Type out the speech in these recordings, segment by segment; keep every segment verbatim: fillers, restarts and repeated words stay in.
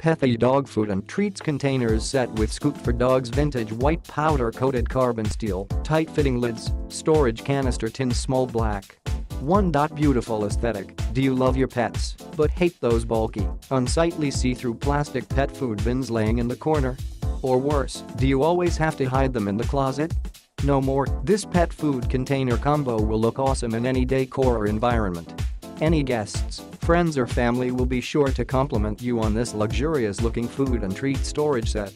Pethiy dog food and treats containers set with scoop for dogs, vintage white powder-coated carbon steel, tight-fitting lids, storage canister tin, small black. one. Beautiful aesthetic. Do you love your pets but hate those bulky, unsightly see-through plastic pet food bins laying in the corner? Or worse, do you always have to hide them in the closet? No more. This pet food container combo will look awesome in any decor or environment. Any guests, friends or family will be sure to compliment you on this luxurious-looking food and treat storage set.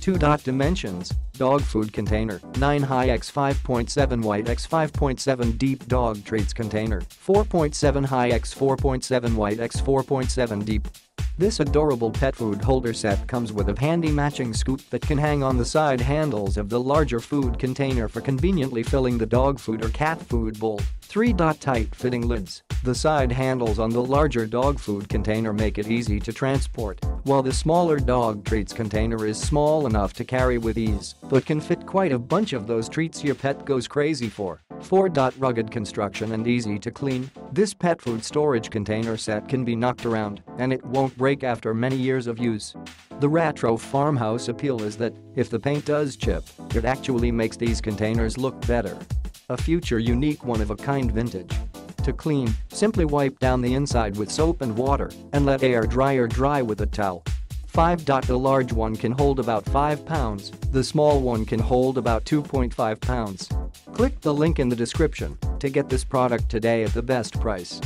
two. Dimensions. Dog food container, nine high by five point seven wide by five point seven deep. Dog treats container, four point seven high by four point seven wide by four point seven deep. This adorable pet food holder set comes with a handy matching scoop that can hang on the side handles of the larger food container for conveniently filling the dog food or cat food bowl. three. Tight-fitting lids. The side handles on the larger dog food container make it easy to transport, while the smaller dog treats container is small enough to carry with ease, but can fit quite a bunch of those treats your pet goes crazy for. four. Rugged construction and easy to clean. This pet food storage container set can be knocked around, and it won't break after many years of use. The retro farmhouse appeal is that, if the paint does chip, it actually makes these containers look better. A future unique one-of-a-kind vintage. To clean, simply wipe down the inside with soap and water and let air dryer dry with a towel. five. The large one can hold about five pounds, the small one can hold about two point five pounds. Click the link in the description to get this product today at the best price.